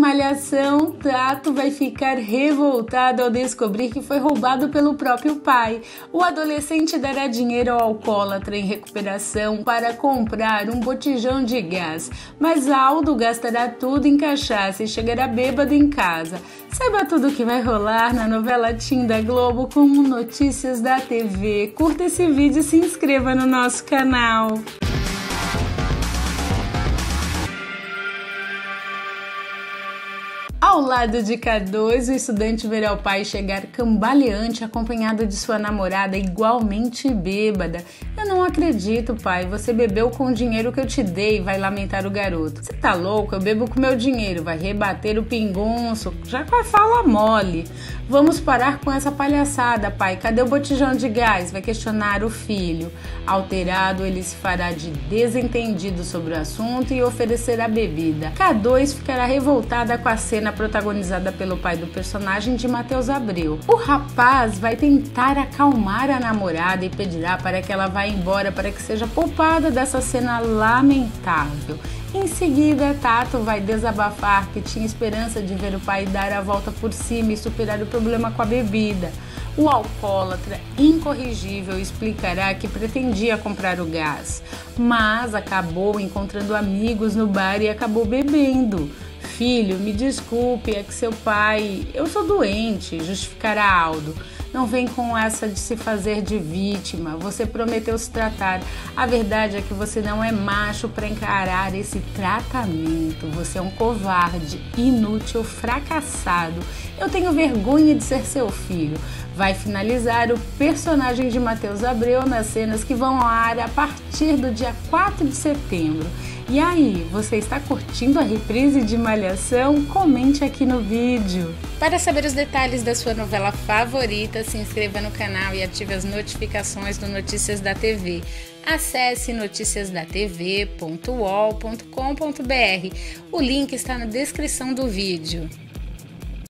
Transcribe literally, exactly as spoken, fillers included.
Malhação, Tato vai ficar revoltado ao descobrir que foi roubado pelo próprio pai. O adolescente dará dinheiro ao alcoólatra em recuperação para comprar um botijão de gás, mas Aldo gastará tudo em cachaça e chegará bêbado em casa. Saiba tudo o que vai rolar na novela Teen da Globo com Notícias da T V. Curta esse vídeo e se inscreva no nosso canal. Ao lado de K dois, o estudante verá o pai chegar cambaleante acompanhado de sua namorada igualmente bêbada. Eu não acredito, pai, você bebeu com o dinheiro que eu te dei, vai lamentar o garoto. Você tá louco? Eu bebo com meu dinheiro, vai rebater o pingonço, já com a fala mole. Vamos parar com essa palhaçada, pai, cadê o botijão de gás? Vai questionar o filho. Alterado, ele se fará de desentendido sobre o assunto e oferecerá bebida. K dois ficará revoltada com a cena protagonizada pelo pai do personagem de Matheus Abreu. O rapaz vai tentar acalmar a namorada e pedirá para que ela vá embora para que seja poupada dessa cena lamentável. Em seguida, Tato vai desabafar que tinha esperança de ver o pai dar a volta por cima e superar o problema com a bebida. O alcoólatra incorrigível explicará que pretendia comprar o gás, mas acabou encontrando amigos no bar e acabou bebendo. Filho, me desculpe, é que seu pai... Eu sou doente, justificará Aldo. Não vem com essa de se fazer de vítima, você prometeu se tratar. A verdade é que você não é macho para encarar esse tratamento. Você é um covarde, inútil, fracassado. Eu tenho vergonha de ser seu filho. Vai finalizar o personagem de Matheus Abreu nas cenas que vão ao ar a partir do dia quatro de setembro. E aí, você está curtindo a reprise de Malhação? Comente aqui no vídeo. Para saber os detalhes da sua novela favorita, se inscreva no canal e ative as notificações do Notícias da T V. Acesse noticias da t v ponto u o l ponto com ponto b r. O link está na descrição do vídeo.